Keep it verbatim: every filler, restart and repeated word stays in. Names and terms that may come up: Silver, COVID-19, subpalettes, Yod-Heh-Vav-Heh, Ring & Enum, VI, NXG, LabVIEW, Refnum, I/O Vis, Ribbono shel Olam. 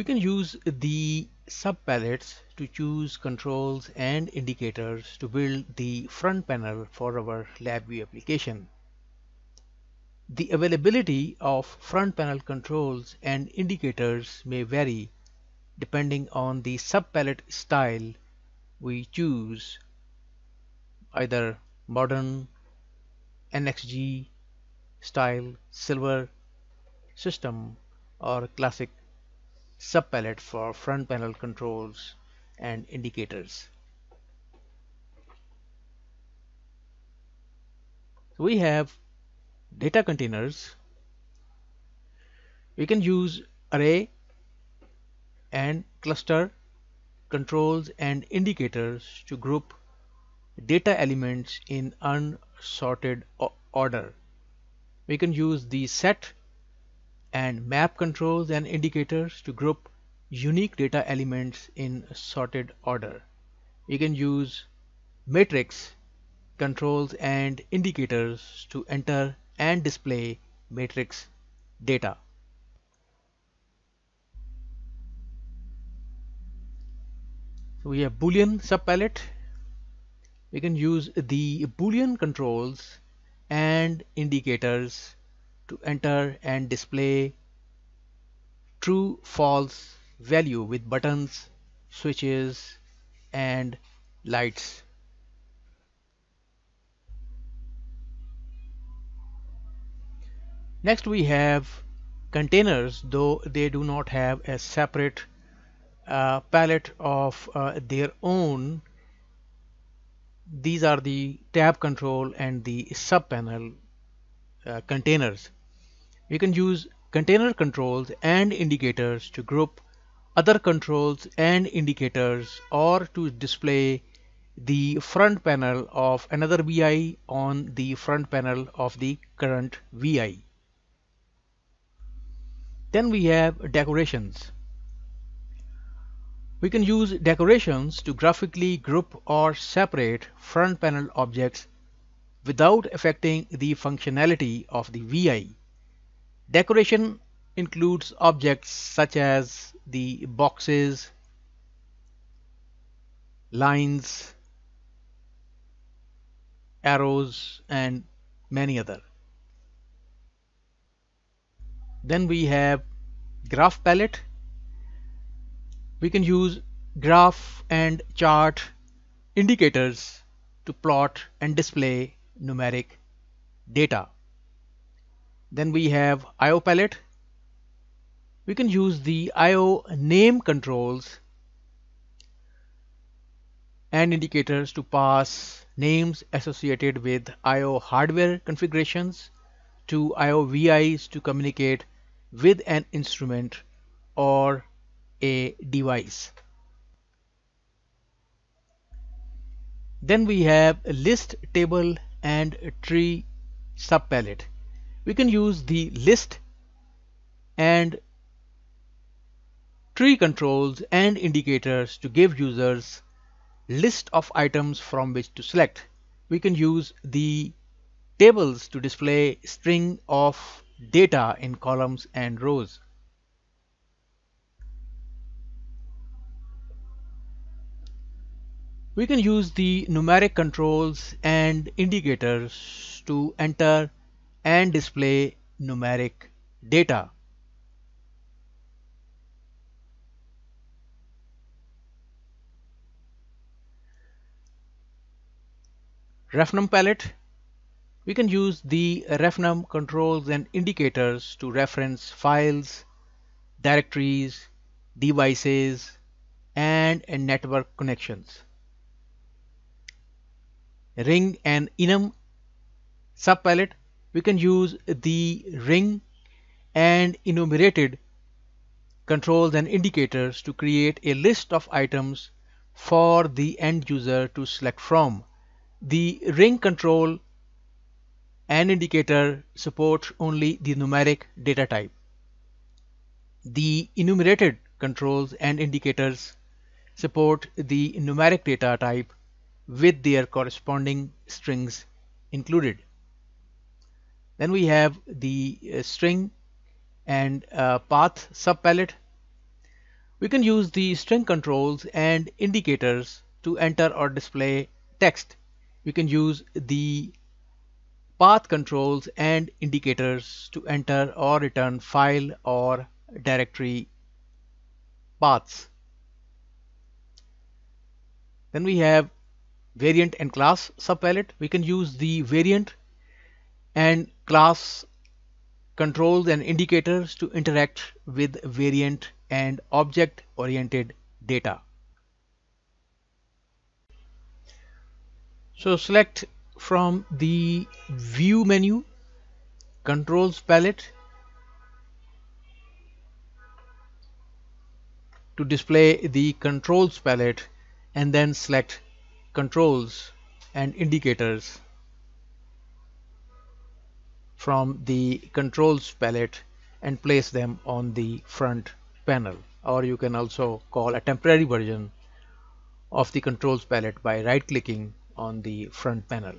We can use the subpalettes to choose controls and indicators to build the front panel for our LabVIEW application. The availability of front panel controls and indicators may vary depending on the subpalette style we choose, either modern, N X G style, silver system, or classic subpalette for front panel controls and indicators. So we have data containers. We can use array and cluster controls and indicators to group data elements in unsorted order. We can use the set and map controls and indicators to group unique data elements in sorted order. We can use matrix controls and indicators to enter and display matrix data. So we have Boolean subpalette. We can use the Boolean controls and indicators to enter and display true, false value with buttons, switches, and lights. Next we have containers, though they do not have a separate uh, palette of uh, their own. These are the tab control and the subpanel uh, containers. We can use container controls and indicators to group other controls and indicators or to display the front panel of another V I on the front panel of the current V I. Then we have decorations. We can use decorations to graphically group or separate front panel objects without affecting the functionality of the V I. Decoration includes objects such as the boxes, lines, arrows, and many other. Then we have graph palette. We can use graph and chart indicators to plot and display numeric data. Then we have I O palette. We can use the I O name controls and indicators to pass names associated with I O hardware configurations to I O V Is to communicate with an instrument or a device. Then we have list, table, and tree subpalette. We can use the list and tree controls and indicators to give users list of items from which to select. We can use the tables to display string of data in columns and rows. We can use the numeric controls and indicators to enter and display numeric data. Refnum palette. We can use the Refnum controls and indicators to reference files, directories, devices, and network connections. Ring and enum subpalette. We can use the ring and enumerated controls and indicators to create a list of items for the end user to select from. The ring control and indicator supports only the numeric data type. The enumerated controls and indicators support the numeric data type with their corresponding strings included. Then we have the uh, string and uh, path subpalette. We can use the string controls and indicators to enter or display text. We can use the path controls and indicators to enter or return file or directory paths. Then we have variant and class subpalette. We can use the variant and class controls and indicators to interact with variant and object-oriented data. So select from the View menu, Controls palette, to display the Controls palette, and then select Controls and Indicators from the Controls palette and place them on the front panel, or you can also call a temporary version of the Controls palette by right-clicking on the front panel.